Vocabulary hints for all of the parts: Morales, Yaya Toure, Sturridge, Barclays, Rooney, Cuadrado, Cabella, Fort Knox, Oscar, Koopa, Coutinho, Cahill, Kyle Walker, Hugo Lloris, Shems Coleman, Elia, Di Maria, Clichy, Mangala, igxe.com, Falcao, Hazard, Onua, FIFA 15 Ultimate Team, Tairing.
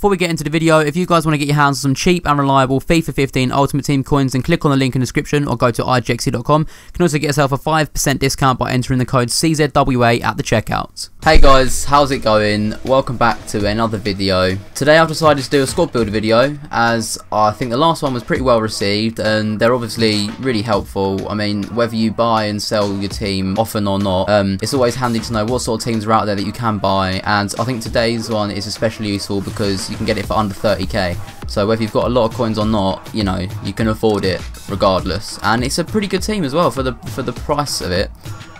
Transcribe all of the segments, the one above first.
Before we get into the video, if you guys want to get your hands on some cheap and reliable FIFA 15 Ultimate Team coins, then click on the link in the description or go to igxe.com. You can also get yourself a 5% discount by entering the code CZWA at the checkout. Hey guys, how's it going? Welcome back to another video. Today I've decided to do a squad builder video, as I think the last one was pretty well received and they're obviously really helpful. I mean, whether you buy and sell your team often or not, it's always handy to know what sort of teams are out there that you can buy, and I think today's one is especially useful because you can get it for under 30k. So whether you've got a lot of coins or not, you know, you can afford it regardless. And it's a pretty good team as well for the price of it.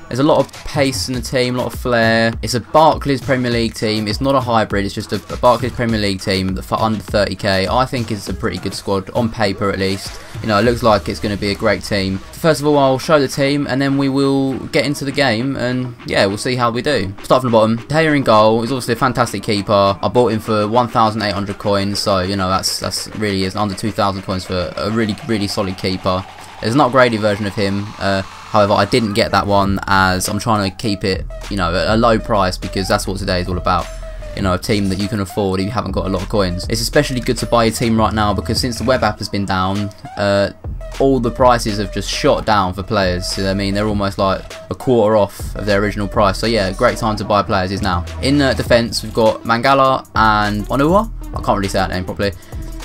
There's a lot of pace in the team, a lot of flair. It's a Barclays Premier League team. It's not a hybrid, it's just a Barclays Premier League team for under 30k. I think it's a pretty good squad, on paper at least. You know, it looks like it's going to be a great team. First of all, I'll show the team and then we will get into the game and yeah, we'll see how we do. Start from the bottom. Tairing in goal. He's obviously a fantastic keeper. I bought him for 1,800 coins, so you know, that's really is under 2,000 coins for a really, really solid keeper. There's an upgraded version of him. However, I didn't get that one as I'm trying to keep it, you know, at a low price, because that's what today is all about. You know, a team that you can afford if you haven't got a lot of coins. It's especially good to buy your team right now because since the web app has been down, all the prices have just shot down for players. So, I mean, they're almost like a quarter off of their original price. So yeah, great time to buy players is now. In the defence, we've got Mangala and Onua. I can't really say that name properly.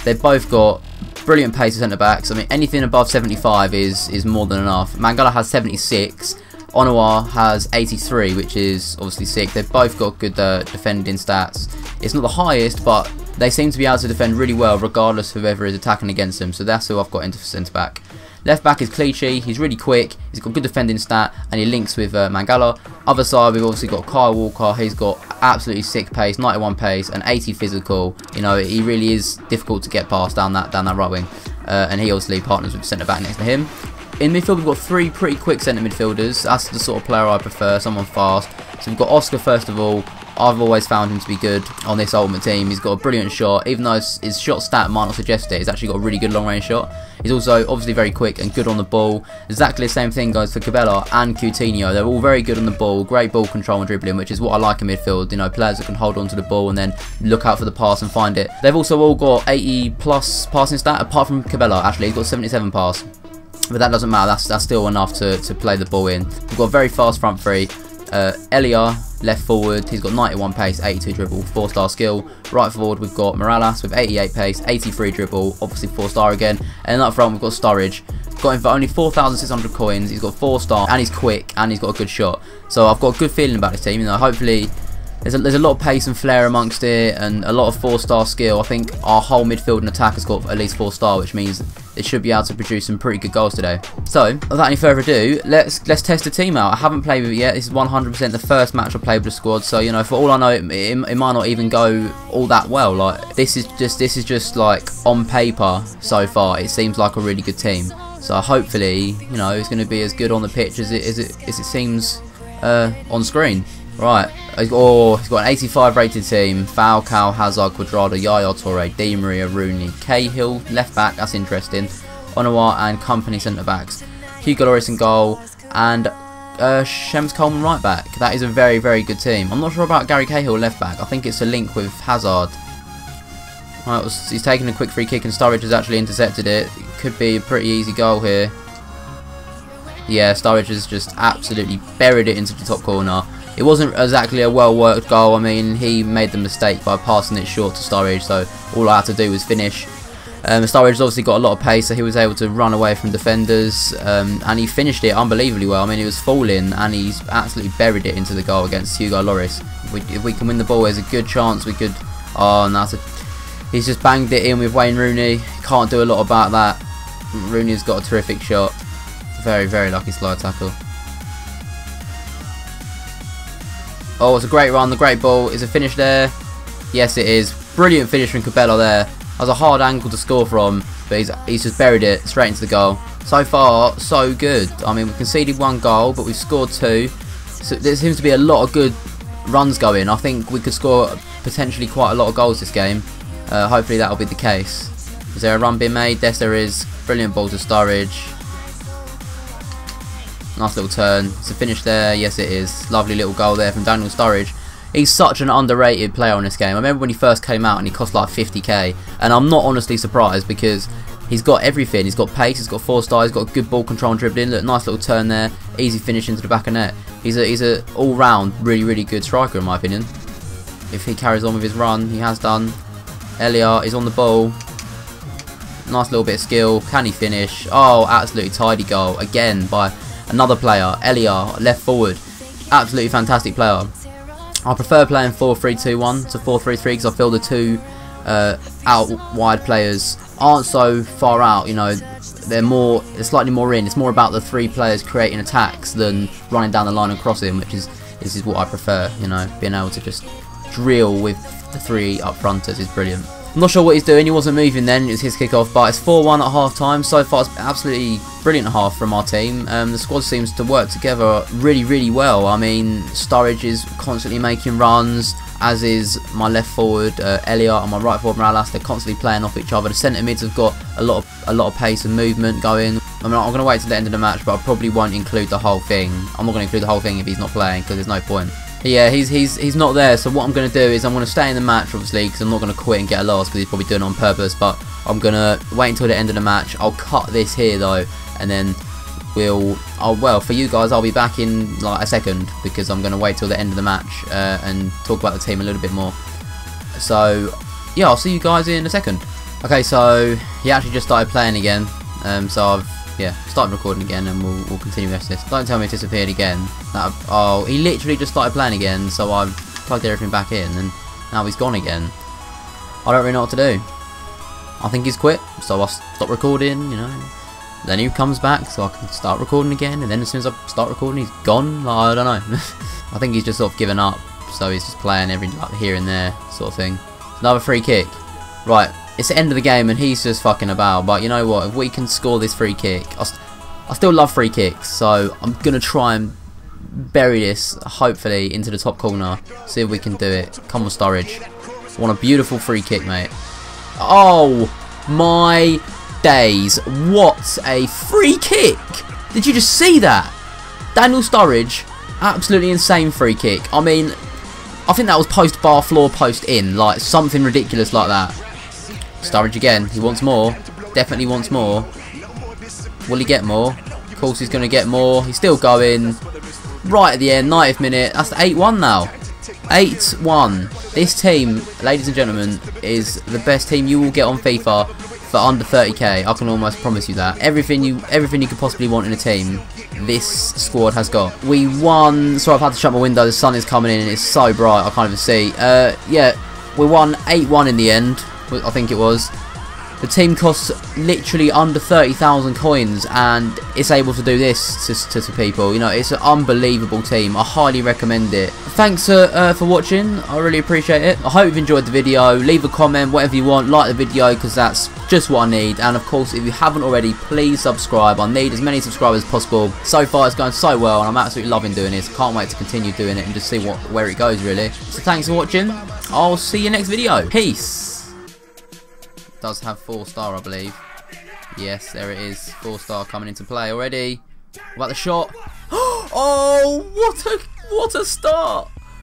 They've both got brilliant pace of centre-backs. I mean, anything above 75 is more than enough. Mangala has 76, Onua has 83, which is obviously sick. They've both got good defending stats. It's not the highest, but they seem to be able to defend really well, regardless of whoever is attacking against them. So that's who I've got into centre-back. Left-back is Clichy. He's really quick, he's got good defending stat, and he links with Mangala. Other side, we've obviously got Kyle Walker. He's got absolutely sick pace, 91 pace and 80 physical. You know, he really is difficult to get past down that right wing. And he obviously partners with the centre-back next to him. In midfield, we've got three pretty quick centre midfielders. That's the sort of player I prefer, someone fast. So we've got Oscar first of all. I've always found him to be good on this Ultimate Team. He's got a brilliant shot, even though his shot stat might not suggest it. He's actually got a really good long range shot. He's also obviously very quick and good on the ball. Exactly the same thing goes for Cabella and Coutinho. They're all very good on the ball, great ball control and dribbling, which is what I like in midfield. You know, players that can hold on to the ball and then look out for the pass and find it. They've also all got 80 plus passing stat, apart from Cabella actually. He's got 77 pass, but that doesn't matter. That's still enough to play the ball in. We've got a very fast front three. Elia, left forward, he's got 91 pace, 82 dribble, 4-star skill. Right forward, we've got Morales with 88 pace, 83 dribble, obviously 4-star again. And up front, we've got Sturridge. Got him for only 4,600 coins. He's got 4-star, and he's quick, and he's got a good shot. So I've got a good feeling about this team. You know, hopefully there's a lot of pace and flair amongst it, and a lot of 4-star skill. I think our whole midfield and attack has got at least 4-star, which means it should be able to produce some pretty good goals today. So, without any further ado, let's test the team out. I haven't played with it yet. This is 100% the first match I played with the squad. So, you know, for all I know, it might not even go all that well. Like, this is just like on paper so far. It seems like a really good team. So hopefully, you know, it's going to be as good on the pitch as it seems on screen. Right, he's got an 85 rated team. Falcao, Hazard, Cuadrado, Yaya Toure, Di Maria, Rooney, Cahill, left back, that's interesting. Onua and company centre backs. Hugo Lloris in goal, and Shems Coleman right back. That is a very, very good team. I'm not sure about Gary Cahill left back. I think it's a link with Hazard. Right, he's taken a quick free kick and Sturridge has actually intercepted it. Could be a pretty easy goal here. Yeah, Sturridge has just absolutely buried it into the top corner. It wasn't exactly a well-worked goal. I mean, he made the mistake by passing it short to Sturridge, so all I had to do was finish. Sturridge's obviously got a lot of pace, so he was able to run away from defenders, and he finished it unbelievably well. I mean, he was falling, and he's absolutely buried it into the goal against Hugo Lloris. If we can win the ball, there's a good chance we could... Oh, no, he's just banged it in with Wayne Rooney. Can't do a lot about that. Rooney's got a terrific shot. Very, very lucky slide tackle. Oh, it's a great run, the great ball. Is a finish there? Yes, it is. Brilliant finish from Cabella there. That was a hard angle to score from, but he's just buried it straight into the goal. So far, so good. I mean, we conceded one goal, but we've scored two. So there seems to be a lot of good runs going. I think we could score potentially quite a lot of goals this game. Hopefully that'll be the case. Is there a run being made? Yes, there is. Brilliant ball to Sturridge. Nice little turn. It's a finish there. Yes, it is. Lovely little goal there from Daniel Sturridge. He's such an underrated player on this game. I remember when he first came out and he cost like 50k, and I'm not honestly surprised because he's got everything. He's got pace, he's got four-star, he's got good ball control and dribbling. Look, nice little turn there, easy finish into the back of net. He's a all-round really good striker in my opinion. If he carries on with his run, he has done. Elia is on the ball. Nice little bit of skill. Can he finish? Oh, absolutely tidy goal again by another player. Elia, left forward. Absolutely fantastic player. I prefer playing 4-3-2-1 to 4-3-3 because I feel the two out wide players aren't so far out, you know, they're slightly more in. It's more about the three players creating attacks than running down the line and crossing, which is this is what I prefer, you know, being able to just drill with the three up fronters is brilliant. I'm not sure what he's doing. He wasn't moving then. It was his kickoff, but it's 4-1 at half time. So far, it's absolutely brilliant half from our team. The squad seems to work together really well. I mean, Sturridge is constantly making runs, as is my left forward Elia and my right forward Morales. They're constantly playing off each other. The centre mids have got a lot of pace and movement going. I mean, I'm going to wait till the end of the match, but I probably won't include the whole thing. I'm not going to include the whole thing if he's not playing because there's no point. Yeah, he's not there, so what I'm going to do is I'm going to stay in the match, obviously, because I'm not going to quit and get a loss, because he's probably doing it on purpose, but I'm going to wait until the end of the match. I'll cut this here, though, and then well, for you guys, I'll be back in, like, a second, because I'm going to wait till the end of the match and talk about the team a little bit more. So, yeah, I'll see you guys in a second. Okay, so he actually just started playing again, so I've... yeah, start recording again and we'll continue the rest of this. Don't tell me it disappeared again. Oh, he literally just started playing again, so I've plugged everything back in and now he's gone again. I don't really know what to do. I think he's quit, so I'll stop recording, you know. Then he comes back, so I can start recording again, and then as soon as I start recording, he's gone. Like, I don't know. I think he's just sort of given up, so he's just playing every like, here and there sort of thing. Another free kick. Right. It's the end of the game and he's just fucking about, but you know what, if we can score this free kick, I still love free kicks, so I'm going to try and bury this, hopefully, into the top corner, see if we can do it. Come on, Sturridge. I want a beautiful free kick, mate. Oh, my days, what a free kick! Did you just see that? Daniel Sturridge, absolutely insane free kick. I mean, I think that was post bar, floor, post in, like something ridiculous like that. Sturridge again, he wants more, definitely wants more. Will he get more? Of course he's going to get more. He's still going right at the end, 90th minute. That's 8-1 now, 8-1. This team, ladies and gentlemen, is the best team you will get on FIFA for under 30k. I can almost promise you that. Everything you could possibly want in a team, this squad has got. We won, sorry I've had to shut my window, the sun is coming in and it's so bright I can't even see. Yeah, we won 8-1 in the end. I think it was. The team costs literally under 30,000 coins and it's able to do this to people. You know, it's an unbelievable team. I highly recommend it. Thanks for watching. I really appreciate it. I hope you've enjoyed the video. Leave a comment, whatever you want. Like the video because that's just what I need. And of course, if you haven't already, please subscribe. I need as many subscribers as possible. So far, it's going so well and I'm absolutely loving doing this. Can't wait to continue doing it and just see where it goes, really. So thanks for watching. I'll see you next video. Peace. Does have 4-star, I believe. Yes, there it is. 4-star coming into play already. What about the shot? Oh, what a start!